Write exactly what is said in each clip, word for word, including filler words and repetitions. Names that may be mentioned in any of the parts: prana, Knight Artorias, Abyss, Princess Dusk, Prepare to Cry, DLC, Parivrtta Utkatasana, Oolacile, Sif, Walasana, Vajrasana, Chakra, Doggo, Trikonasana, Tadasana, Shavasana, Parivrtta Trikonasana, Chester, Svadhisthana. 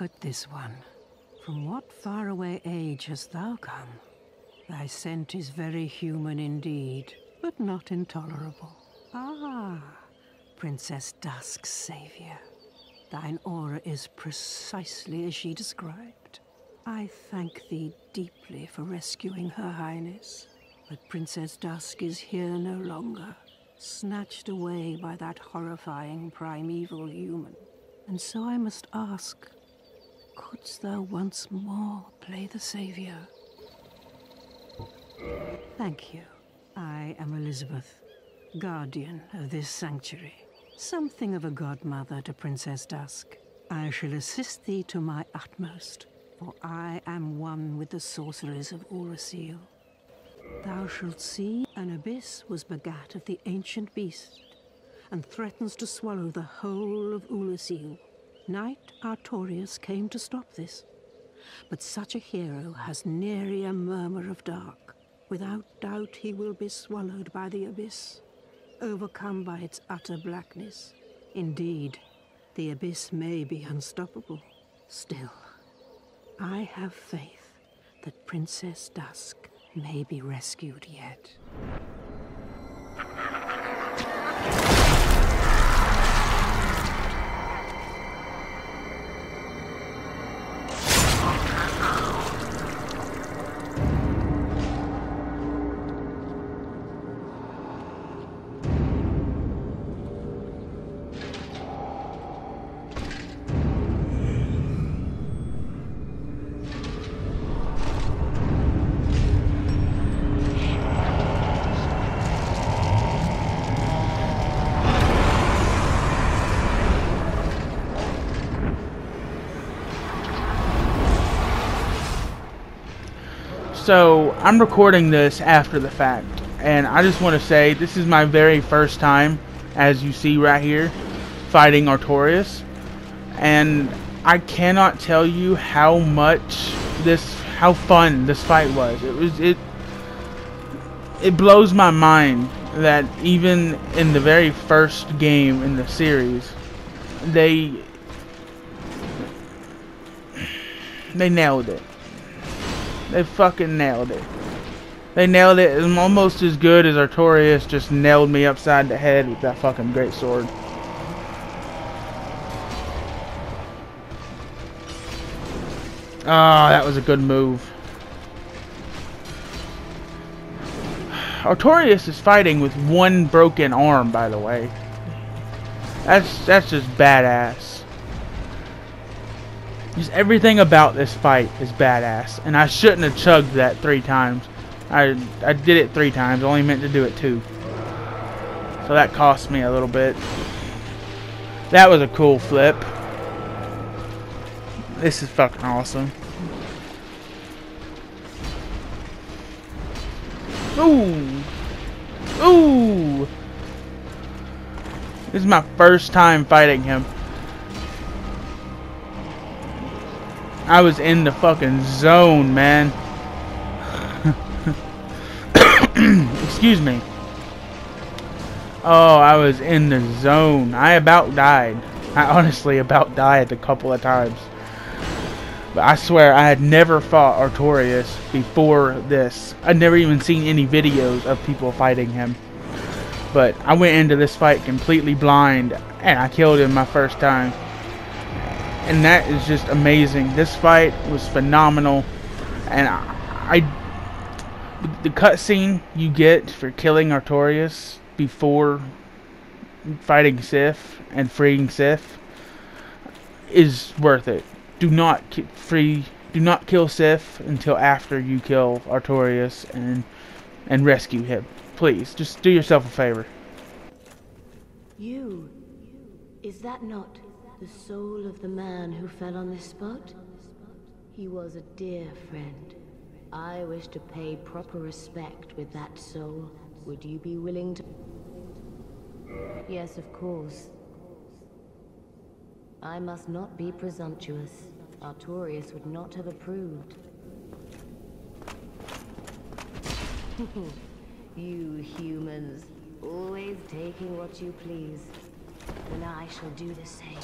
look at this one. From what faraway age hast thou come? Thy scent is very human indeed, but not intolerable. Ah, Princess Dusk's savior. Thine aura is precisely as she described. I thank thee deeply for rescuing Her Highness. But Princess Dusk is here no longer, snatched away by that horrifying primeval human. And so I must ask, couldst thou once more play the savior? Thank you. I am Elizabeth, guardian of this sanctuary. Something of a godmother to Princess Dusk. I shall assist thee to my utmost, for I am one with the sorceries of Oolacile. Thou shalt see an Abyss was begat of the ancient beast, and threatens to swallow the whole of Oolacile. Knight Artorias came to stop this, but such a hero has nary a murmur of dark. Without doubt he will be swallowed by the Abyss, overcome by its utter blackness. Indeed, the Abyss may be unstoppable. Still, I have faith that Princess Dusk may be rescued yet. So, I'm recording this after the fact, and I just want to say this is my very first time, as you see right here, fighting Artorias, and I cannot tell you how much this, how fun this fight was. It was, it, it blows my mind that even in the very first game in the series, they, they nailed it. They fucking nailed it. They nailed it. It was almost as good as Artorias just nailed me upside the head with that fucking great sword. Ah, oh, that was a good move. Artorias is fighting with one broken arm, by the way. That's that's just badass. Just everything about this fight is badass, and I shouldn't have chugged that three times. I I did it three times. I only meant to do it two, so that cost me a little bit. That was a cool flip. This is fucking awesome. Ooh, ooh! This is my first time fighting him. I was in the fucking zone, man. Excuse me. Oh, I was in the zone. I about died. I honestly about died a couple of times. But I swear, I had never fought Artorias before this. I'd never even seen any videos of people fighting him. But I went into this fight completely blind, and I killed him my first time. And that is just amazing. This fight was phenomenal, and I, I the cutscene you get for killing Artorias before fighting Sif and freeing Sif is worth it. Do not free, do not kill Sif until after you kill Artorias and and rescue him. Please, just do yourself a favor. You, is that not the soul of the man who fell on this spot? He was a dear friend. I wish to pay proper respect with that soul. Would you be willing to? Yes, of course. I must not be presumptuous. Artorias would not have approved. You humans, always taking what you please. And I shall do the same.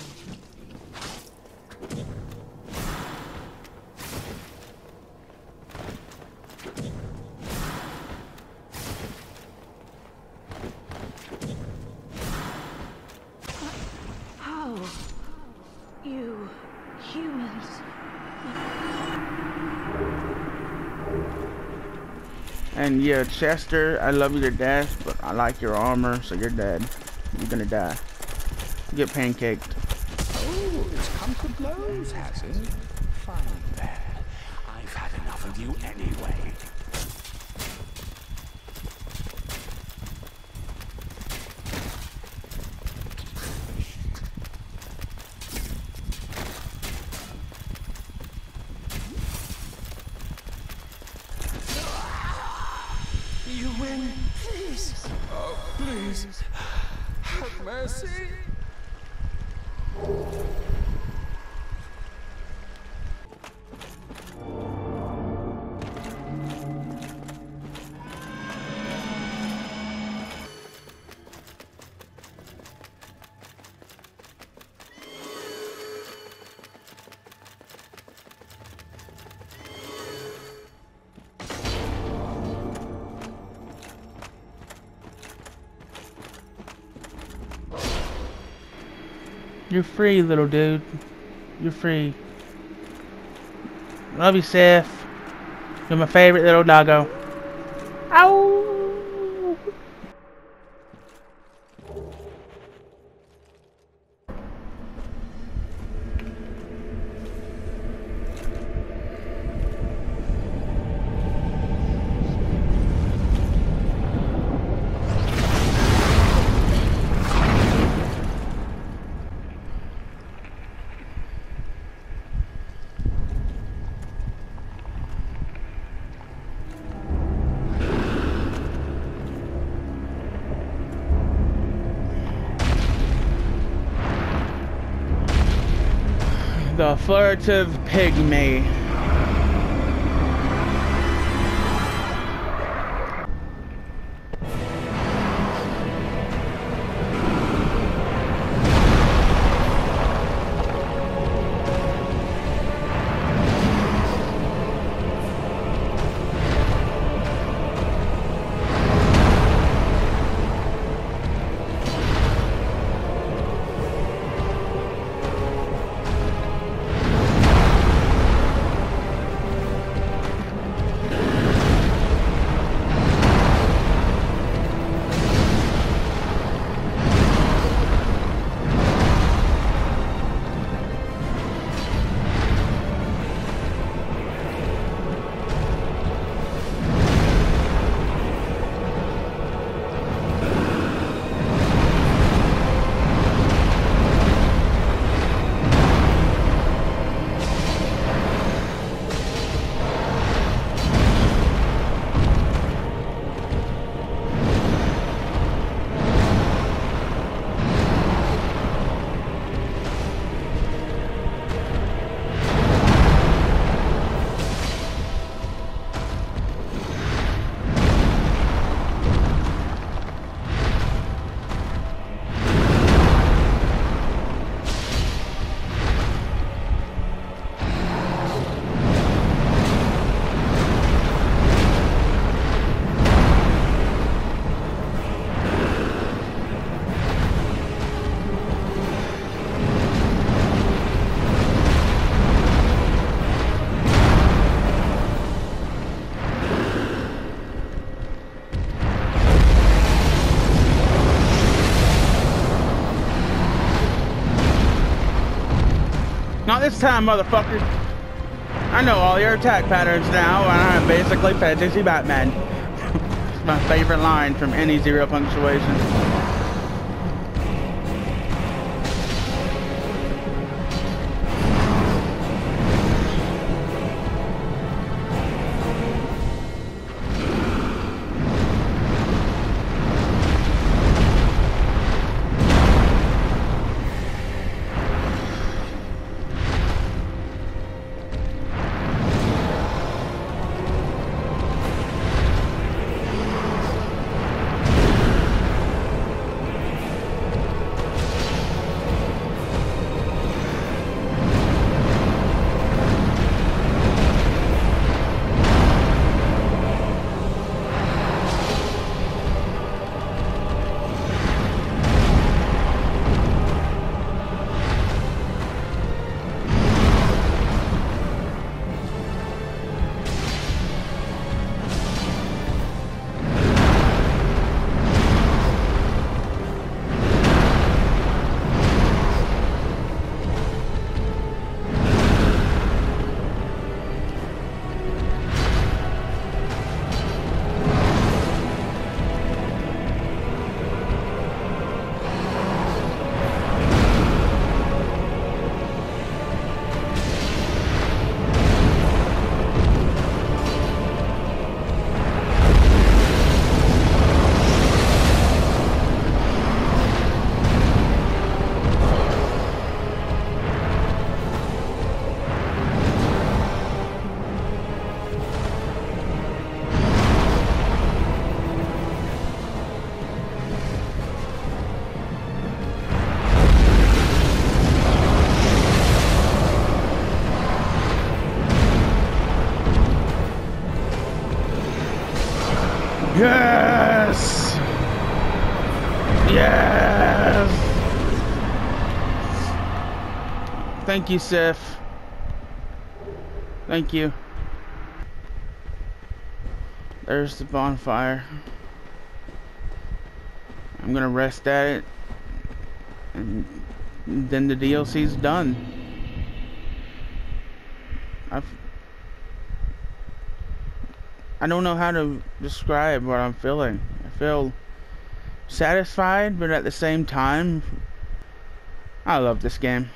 You humans. And yeah, Chester, I love you to death, but I like your armor, so you're dead. You're gonna die. You get pancaked. Oh, it's come to blows, has it? Fine there. I've had enough of you anyway. You're free, little dude. You're free. Love you, Sif. You're my favorite little doggo. Ow! The furtive pygmy. Not this time, motherfuckers. I know all your attack patterns now, and I'm basically Fantasy Batman. It's my favorite line from any zero punctuation. Thank you, Sif. Thank you. There's the bonfire. I'm gonna rest at it, and then the D L C's done. I've I don't know how to describe what I'm feeling. I feel satisfied, but at the same time, I love this game.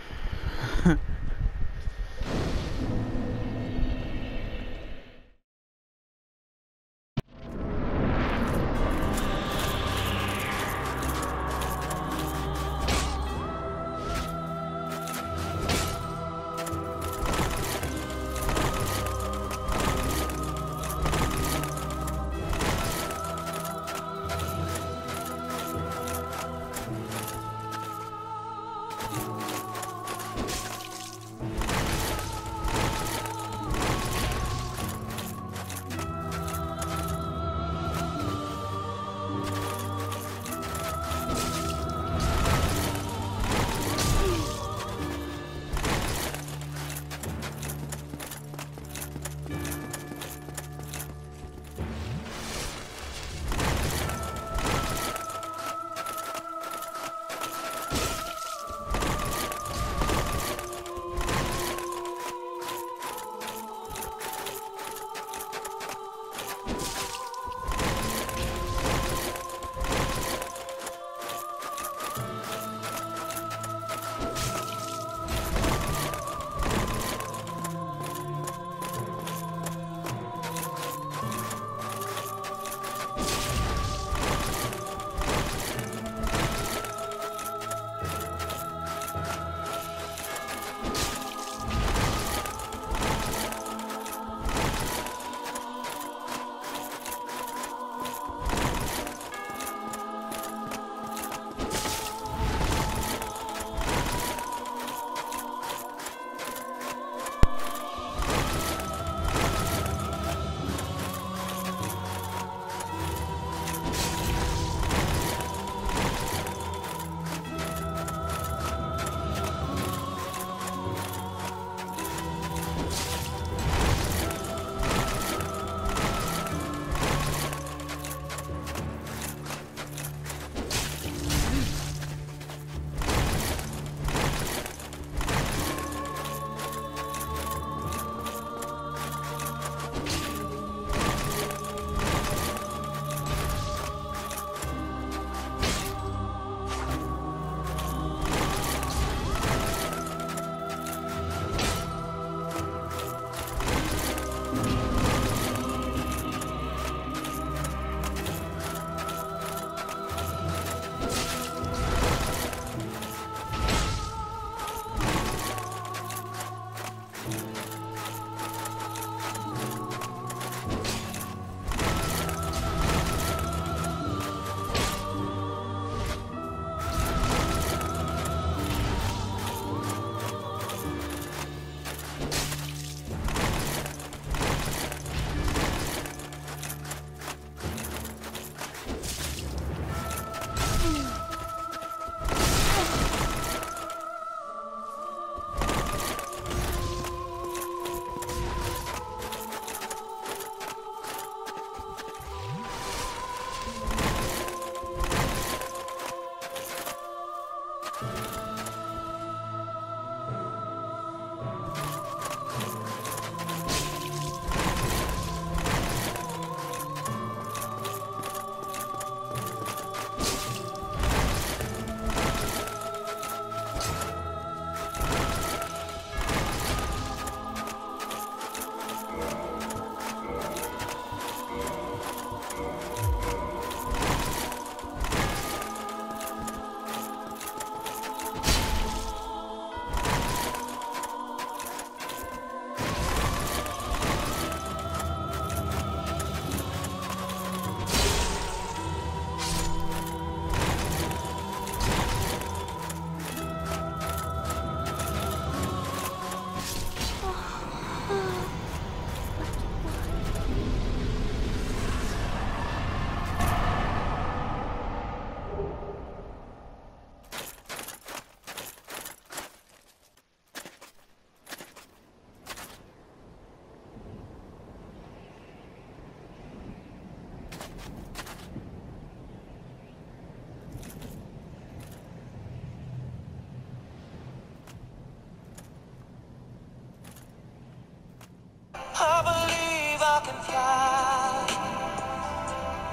fly.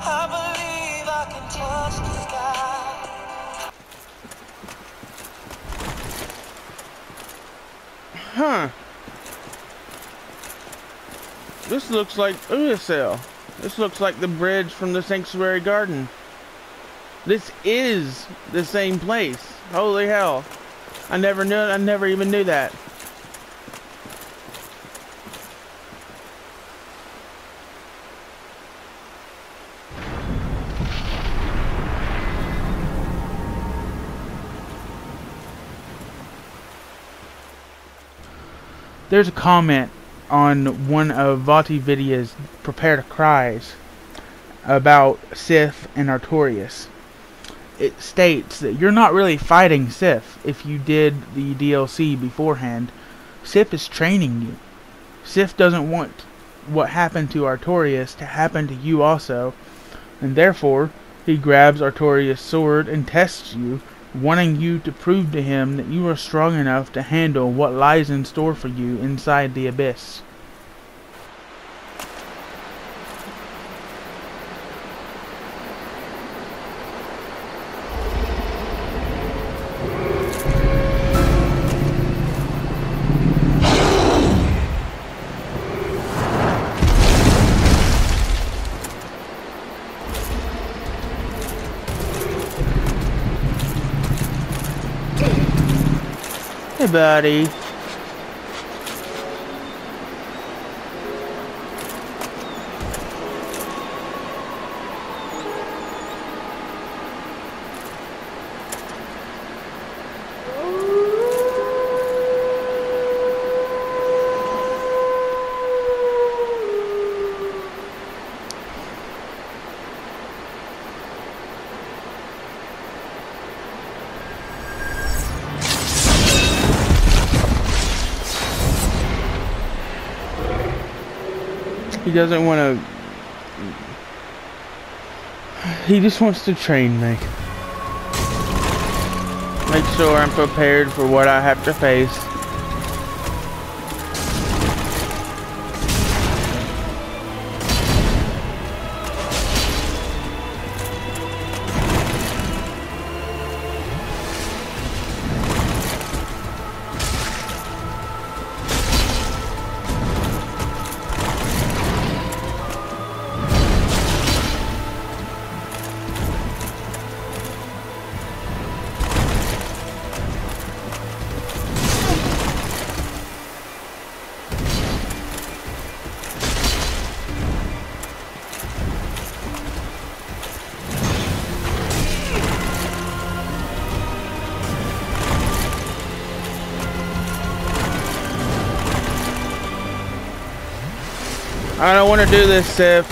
I believe I can touch the sky. Huh. This looks like Oolacile. This looks like the bridge from the Sanctuary Garden. This is the same place. Holy hell. I never knew I never even knew that. There's a comment on one of Vati Vidya's Prepare to Cries about Sif and Artorias. It states that you're not really fighting Sif if you did the D L C beforehand. Sif is training you. Sif doesn't want what happened to Artorias to happen to you also, and therefore he grabs Artorias' sword and tests you, wanting you to prove to him that you are strong enough to handle what lies in store for you inside the Abyss. Buddy. He doesn't want to... He just wants to train me. Make sure I'm prepared for what I have to face. I don't want to do this, Sif.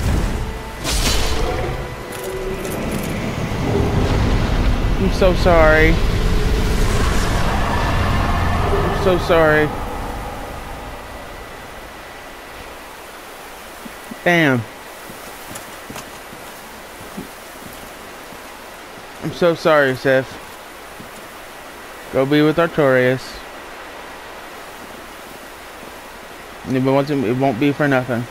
I'm so sorry. I'm so sorry. Damn. I'm so sorry, Sif. Go be with Artorias. And if it wants to, it won't be for nothing.